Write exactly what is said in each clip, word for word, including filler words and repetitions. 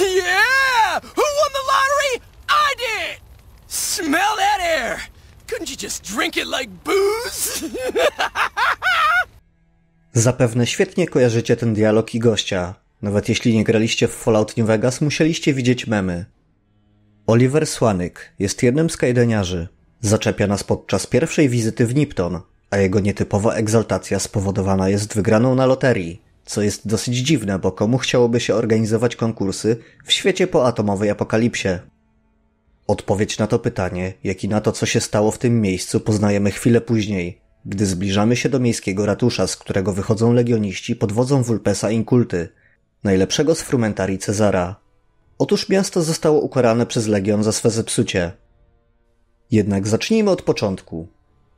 Yeah! Who won the lottery? I did! Smell that air! Couldn't you just drink it like booze? Zapewne świetnie kojarzycie ten dialog i gościa. Nawet jeśli nie graliście w Fallout New Vegas, musieliście widzieć memy. Oliver Swannick jest jednym z kajdeniarzy. Zaczepia nas podczas pierwszej wizyty w Nipton, a jego nietypowa egzaltacja spowodowana jest wygraną na loterii, co jest dosyć dziwne, bo komu chciałoby się organizować konkursy w świecie po atomowej apokalipsie? Odpowiedź na to pytanie, jak i na to, co się stało w tym miejscu, poznajemy chwilę później, gdy zbliżamy się do miejskiego ratusza, z którego wychodzą legioniści pod wodzą Vulpesa Inculty, najlepszego z frumentarii Cezara. Otóż miasto zostało ukarane przez Legion za swe zepsucie. Jednak zacznijmy od początku.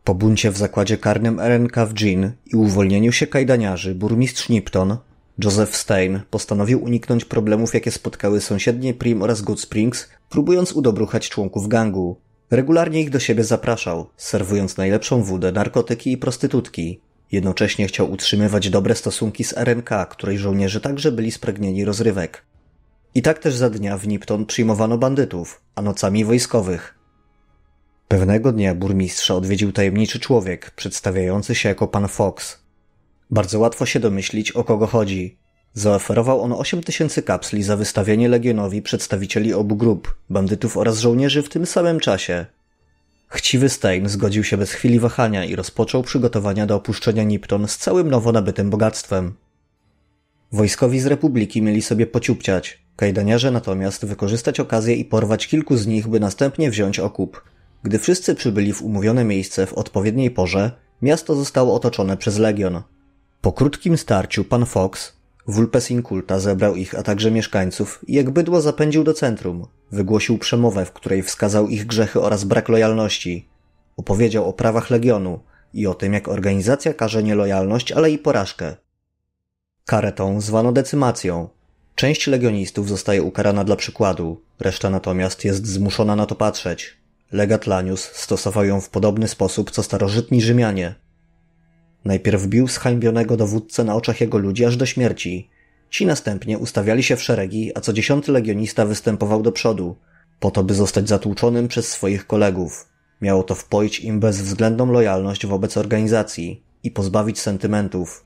Po buncie w zakładzie karnym R N K w Jean i uwolnieniu się kajdaniarzy, burmistrz Nipton, Joseph Stein, postanowił uniknąć problemów, jakie spotkały sąsiednie Prim oraz Good Springs, próbując udobruchać członków gangu. Regularnie ich do siebie zapraszał, serwując najlepszą wódę, narkotyki i prostytutki. Jednocześnie chciał utrzymywać dobre stosunki z R N K, której żołnierze także byli spragnieni rozrywek. I tak też za dnia w Nipton przyjmowano bandytów, a nocami wojskowych. Pewnego dnia burmistrza odwiedził tajemniczy człowiek, przedstawiający się jako pan Fox. Bardzo łatwo się domyślić, o kogo chodzi. Zaoferował on osiem tysięcy kapsli za wystawienie Legionowi przedstawicieli obu grup, bandytów oraz żołnierzy w tym samym czasie. Chciwy Stein zgodził się bez chwili wahania i rozpoczął przygotowania do opuszczenia Nipton z całym nowo nabytym bogactwem. Wojskowi z Republiki mieli sobie pociupciać, kajdaniarze natomiast wykorzystać okazję i porwać kilku z nich, by następnie wziąć okup. Gdy wszyscy przybyli w umówione miejsce w odpowiedniej porze, miasto zostało otoczone przez Legion. Po krótkim starciu pan Fox, Vulpes Inculta, zebrał ich, a także mieszkańców i jak bydło zapędził do centrum. Wygłosił przemowę, w której wskazał ich grzechy oraz brak lojalności. Opowiedział o prawach Legionu i o tym, jak organizacja karze nielojalność, ale i porażkę. Karę tą zwano decymacją. Część legionistów zostaje ukarana dla przykładu, reszta natomiast jest zmuszona na to patrzeć. Legat Lanius stosował ją w podobny sposób co starożytni Rzymianie. Najpierw bił zhańbionego dowódcę na oczach jego ludzi aż do śmierci. Ci następnie ustawiali się w szeregi, a co dziesiąty legionista występował do przodu, po to by zostać zatłuczonym przez swoich kolegów. Miało to wpoić im bezwzględną lojalność wobec organizacji i pozbawić sentymentów.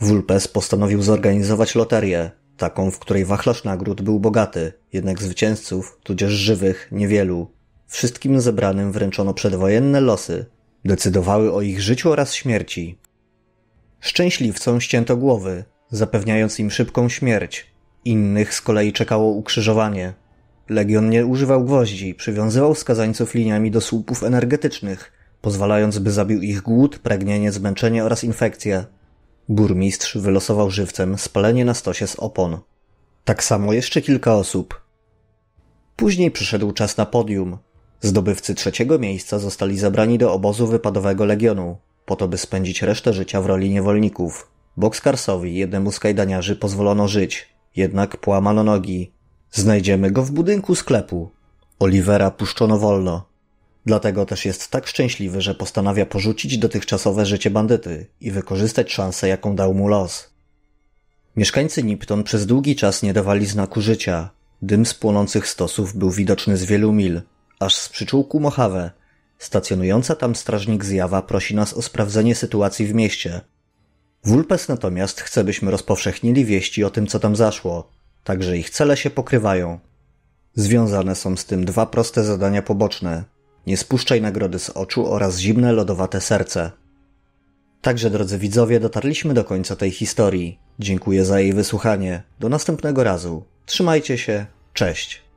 Vulpes postanowił zorganizować loterię, taką, w której wachlarz nagród był bogaty, jednak zwycięzców, tudzież żywych, niewielu. Wszystkim zebranym wręczono przedwojenne losy. Decydowały o ich życiu oraz śmierci. Szczęśliwcom ścięto głowy, zapewniając im szybką śmierć. Innych z kolei czekało ukrzyżowanie. Legion nie używał gwoździ, przywiązywał skazańców liniami do słupów energetycznych, pozwalając, by zabił ich głód, pragnienie, zmęczenie oraz infekcja. Burmistrz wylosował żywcem spalenie na stosie z opon. Tak samo jeszcze kilka osób. Później przyszedł czas na podium. Zdobywcy trzeciego miejsca zostali zabrani do obozu wypadowego Legionu, po to by spędzić resztę życia w roli niewolników. Boxcarsowi, jednemu z kajdaniarzy, pozwolono żyć, jednak połamano nogi. Znajdziemy go w budynku sklepu. Olivera puszczono wolno. Dlatego też jest tak szczęśliwy, że postanawia porzucić dotychczasowe życie bandyty i wykorzystać szansę, jaką dał mu los. Mieszkańcy Nipton przez długi czas nie dawali znaku życia. Dym z płonących stosów był widoczny z wielu mil, aż z przyczółku Mojave. Stacjonująca tam strażnik zjawa prosi nas o sprawdzenie sytuacji w mieście. Vulpes natomiast chce, byśmy rozpowszechnili wieści o tym, co tam zaszło, także ich cele się pokrywają. Związane są z tym dwa proste zadania poboczne. Nie spuszczaj nagrody z oczu oraz zimne, lodowate serce. Także, drodzy widzowie, dotarliśmy do końca tej historii. Dziękuję za jej wysłuchanie. Do następnego razu. Trzymajcie się. Cześć.